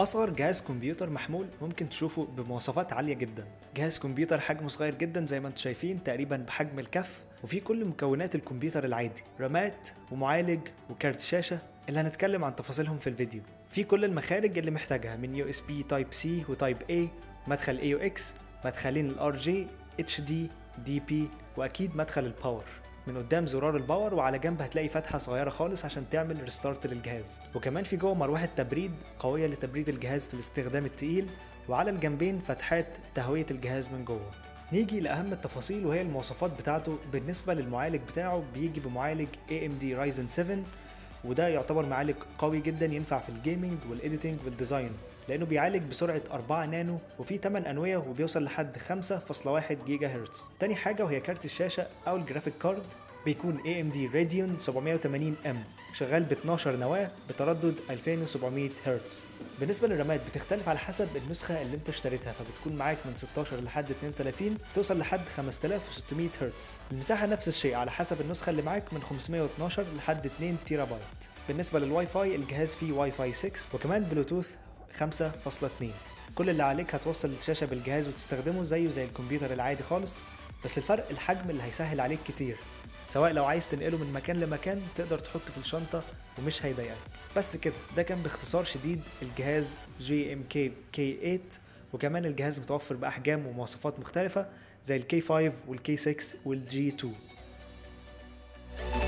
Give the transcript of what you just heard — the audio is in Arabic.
اصغر جهاز كمبيوتر محمول ممكن تشوفه بمواصفات عاليه جدا. جهاز كمبيوتر حجمه صغير جدا زي ما انتم شايفين، تقريبا بحجم الكف، وفيه كل مكونات الكمبيوتر العادي، رامات ومعالج وكارت شاشه اللي هنتكلم عن تفاصيلهم في الفيديو. فيه كل المخارج اللي محتاجها من USB Type C وتايب A، مدخل AUX، مدخلين الRJ، HD، DP، واكيد مدخل الباور. من قدام زرار الباور، وعلى جنب هتلاقي فتحه صغيره خالص عشان تعمل ريستارت للجهاز، وكمان في جوه مروحه تبريد قويه لتبريد الجهاز في الاستخدام التقيل، وعلى الجنبين فتحات تهويه الجهاز من جوه. نيجي لاهم التفاصيل وهي المواصفات بتاعته. بالنسبه للمعالج بتاعه، بيجي بمعالج AMD Ryzen 7، وده يعتبر معالج قوي جدا ينفع في الجيمنج والإديتنج والديزاين، لانه بيعالج بسرعه 4 نانو وفيه 8 انويه وبيوصل لحد 5.1 جيجا هرتز. تاني حاجه وهي كارت الشاشه او الجرافيك كارد، بيكون AMD Radeon 780M، شغال ب 12 نواه بتردد 2700 هرتز. بالنسبه للرامات بتختلف على حسب النسخه اللي انت اشتريتها، فبتكون معاك من 16 لحد 32، توصل لحد 5600 هرتز. المساحه نفس الشيء على حسب النسخه اللي معاك، من 512 لحد 2 تيرا بايت. بالنسبه للواي فاي، الجهاز فيه واي فاي 6 وكمان بلوتوث 5.2. كل اللي عليك هتوصل الشاشه بالجهاز وتستخدمه زيه زي الكمبيوتر العادي خالص، بس الفرق الحجم اللي هيسهل عليك كتير، سواء لو عايز تنقله من مكان لمكان تقدر تحطه في الشنطه ومش هيضايقك. بس كده، ده كان باختصار شديد الجهاز AMD K8، وكمان الجهاز متوفر باحجام ومواصفات مختلفه زي الK5 والK6 والG2.